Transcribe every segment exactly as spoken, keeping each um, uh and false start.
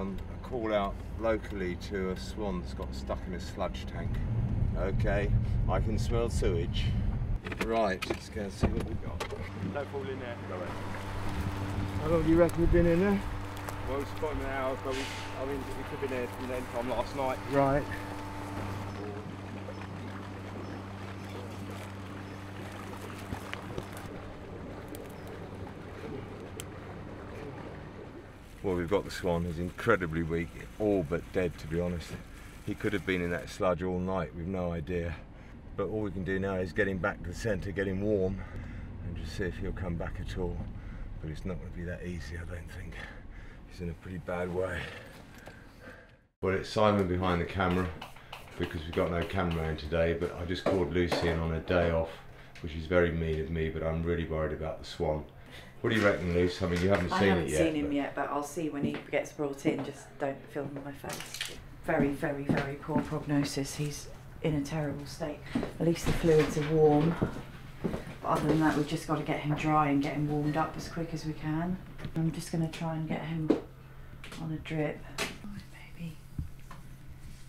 found a call out locally to a swan that's got stuck in a sludge tank. Okay, I can smell sewage. Right, let's go and see what we've got. Don't fall in there. Go ahead. How long do you reckon you've been in there? Well, it's about an hour, but we, I mean, we could have been there from the end time last night. Right. Well, we've got the swan. He's incredibly weak, all but dead, to be honest. He could have been in that sludge all night, we've no idea. But all we can do now is get him back to the centre, get him warm, and just see if he'll come back at all. But it's not going to be that easy, I don't think. He's in a pretty bad way. Well, it's Simon behind the camera, because we've got no cameraman today, but I just called Lucian on a day off, which is very mean of me, but I'm really worried about the swan. What do you reckon, Luce? I mean, you haven't seen it yet. I haven't seen him yet, but I'll see when he gets brought in. Just don't film my face. Very, very, very poor prognosis. He's in a terrible state. At least the fluids are warm. But other than that, we've just got to get him dry and get him warmed up as quick as we can. I'm just going to try and get him on a drip. Oh, baby.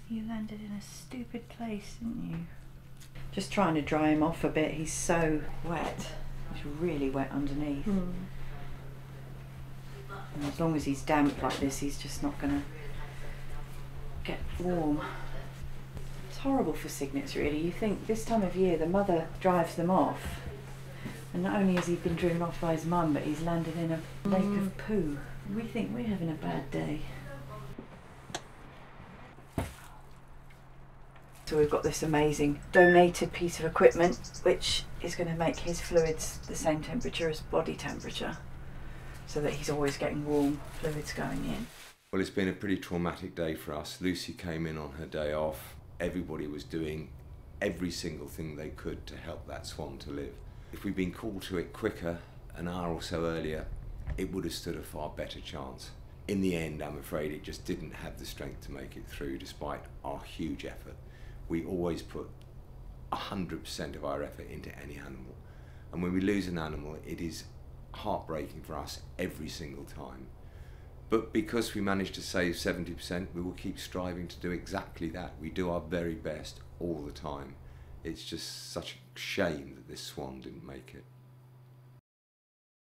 You landed in a stupid place, didn't you? Just trying to dry him off a bit. He's so wet. It's really wet underneath. Mm. And as long as he's damp like this, he's just not going to get warm. It's horrible for cygnets, really. You think this time of year the mother drives them off, and not only has he been driven off by his mum, but he's landed in a mm. lake of poo. We think we're having a bad day. So we've got this amazing donated piece of equipment which is going to make his fluids the same temperature as body temperature, so that he's always getting warm fluids going in. Well, it's been a pretty traumatic day for us. Lucy came in on her day off. Everybody was doing every single thing they could to help that swan to live. If we'd been called to it quicker, an hour or so earlier, it would have stood a far better chance. In the end, I'm afraid it just didn't have the strength to make it through despite our huge effort. We always put one hundred percent of our effort into any animal. And when we lose an animal, it is heartbreaking for us every single time. But because we managed to save seventy percent, we will keep striving to do exactly that. We do our very best all the time. It's just such a shame that this swan didn't make it.